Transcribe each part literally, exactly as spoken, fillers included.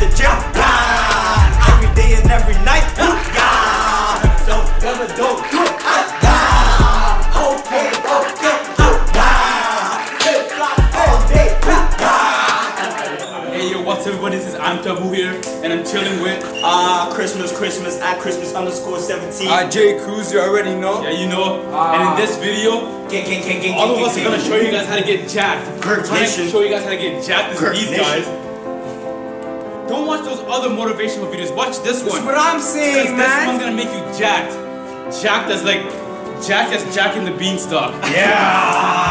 to jail blind. Every day and every night, you die. Don't ever go do it, I die. Okay, okay, you die. It's like all day, you die. Hey yo, what's everybody, this is I'm Tabu here, and I'm chilling with Ah uh, Christmas, Christmas, at Christmas underscore seventeen. Ah uh, Jay Cruz, you already know. Yeah, you know. Uh, and in this video, Gang, gang, gang, gang, all of us gang, are gonna gang, show you guys how to get jacked. We're trying to show you guys how to get jacked as these guys. Don't watch those other motivational videos. Watch this one. That's what I'm saying, man. This one's gonna make you jacked. Jacked as like, jacked as Jack and the Beanstalk. Yeah.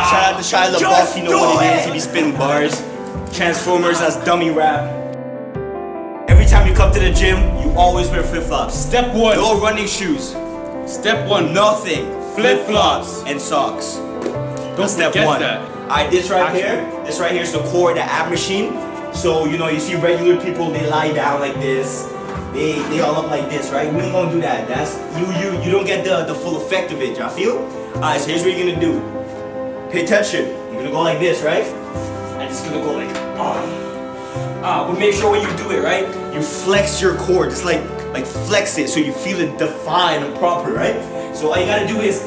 Shout out to Shia LaBeouf. You know what it is. He be spitting bars. Transformers as dummy rap. Every time you come to the gym, you always wear flip flops. Step one. No running shoes. Step one. Nothing. Flip flops and socks. Don't step one. Alright, this right here, this right here is the core of the ab machine. So you know, you see regular people, they lie down like this. They they all up like this, right? We ain't gonna do that. That's you you you don't get the the full effect of it. Y'all feel? Alright, so here's what you're gonna do. Pay attention. You're gonna go like this, right? And it's gonna go like ah. Ah, but make sure when you do it, right? You flex your core, just like like flex it so you feel it defined and proper, right? So all you gotta do is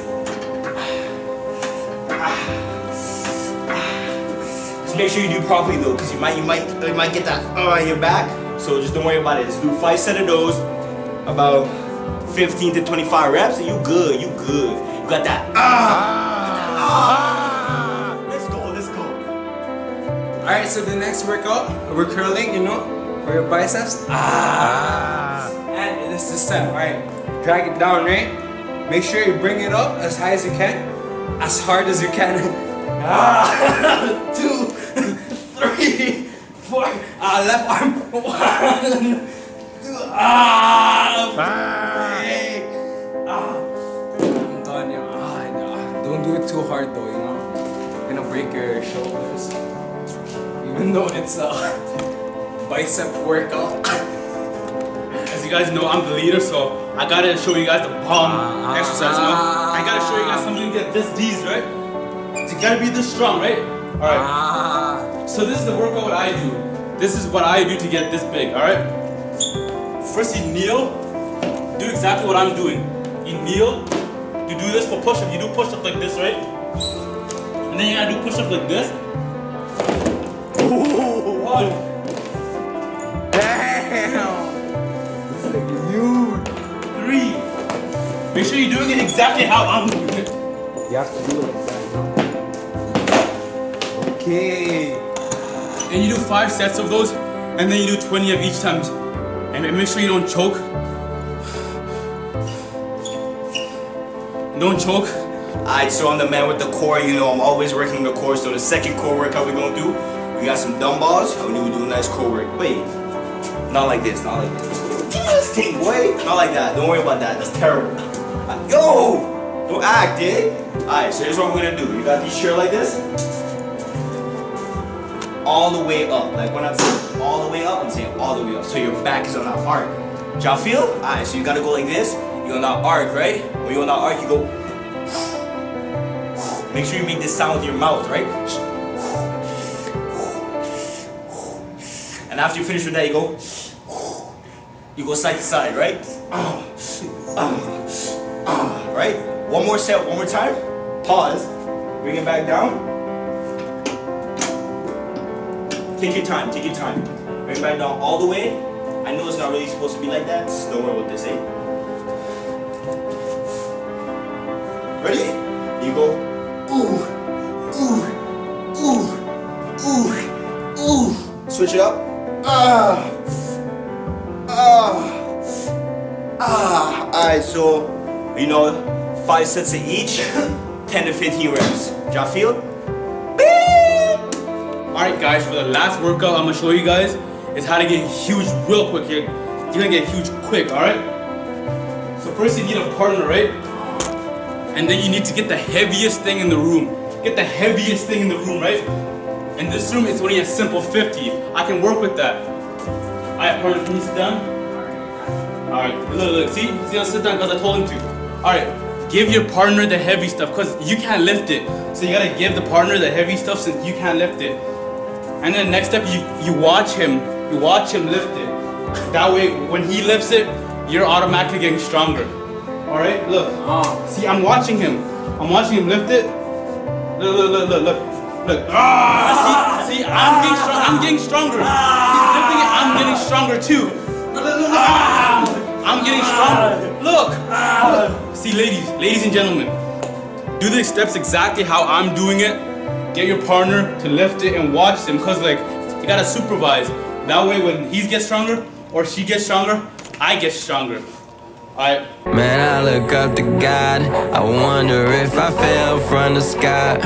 just make sure you do properly though, because you might you might you might get that uh, on your back. So just don't worry about it. Just do five set of those, about fifteen to twenty-five reps, and you good. You good. You got that. Uh, ah. Uh. Let's go. Let's go. All right. So the next workout, we're curling. You know, for your biceps. Ah. And it's the step. All right. Drag it down, right? Make sure you bring it up as high as you can, as hard as you can. Ah. Two, three, four. Ah, left arm. One, two. Ah. Three. Ah. I'm done, yo. Ah, no. Don't do it too hard, though. You know, you're gonna break your shoulders. Even though it's a bicep workout. As you guys know, I'm the leader, so I gotta show you guys the palm uh, exercise, you know? I gotta show you guys something to get this, these, right? So you gotta be this strong, right? Alright. Uh, so this is the workout I do. This is what I do to get this big, alright? First you kneel, do exactly what I'm doing. You kneel, you do this for push-up, you do push-up like this, right? And then you gotta do push-up like this. Ooh, one. Damn! This is like huge. Three. Make sure you're doing it exactly how I'm doing it. You have to do it exactly. Okay. And you do five sets of those, and then you do twenty of each time. And make sure you don't choke. Don't choke. Alright, so I'm the man with the core. You know, I'm always working the core. So the second core workout we're gonna do, we got some dumbbells. I mean, we do a nice core work. Wait, not like this. Not like this. Jesus, take boy. Not like that. Don't worry about that. That's terrible. Yo! Don't act, eh? Alright, so here's what we're gonna do. You got these chair like this. All the way up. Like when I'm saying all the way up, I'm saying all the way up. So your back is on that arc. Y'all feel? Alright, so you gotta go like this. You're on that arc, right? When you're on that arc, you go. Make sure you make this sound with your mouth, right? And after you finish with that, you go. You go side to side, right? Uh, uh, uh, right? One more set, one more time. Pause. Bring it back down. Take your time, take your time. Bring it back down all the way. I know it's not really supposed to be like that. Just don't worry about this, eh? Ready? You go. Ooh, ooh, ooh, ooh, ooh. Switch it up. Ah. Uh. Ah, ah. Alright, so you know, five sets of each, ten to fifteen reps. Y'all feel? Alright, guys, for the last workout I'm gonna show you guys is how to get huge real quick. You're, you're gonna get huge quick, alright? So first you need a partner, right? And then you need to get the heaviest thing in the room. Get the heaviest thing in the room, right? And this room is only a simple fifty. I can work with that. Alright, partner, can you sit down? Alright, look, look, see? He's gonna sit down because I told him to. Alright, give your partner the heavy stuff because you can't lift it. So you gotta give the partner the heavy stuff since you can't lift it. And then the next step, you, you watch him. You watch him lift it. That way, when he lifts it, you're automatically getting stronger. All right, look. Uh, see, I'm watching him. I'm watching him lift it. Look, look, look, look, look. look. Ah, see, see, I'm getting strong. I'm getting stronger. He's lifting it. I'm getting stronger too. Look, look, look. Ah, I'm getting stronger. Look, look. See, ladies, ladies and gentlemen, do these steps exactly how I'm doing it. Get your partner to lift it and watch them, cause like you gotta supervise. That way, when he gets stronger or she gets stronger, I get stronger. I Man, I look up to God. I wonder if I fell from the sky.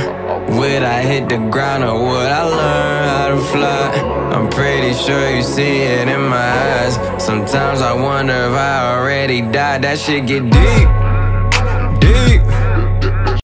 Would I hit the ground or would I learn how to fly? I'm pretty sure you see it in my eyes. Sometimes I wonder if I already died. That shit get deep.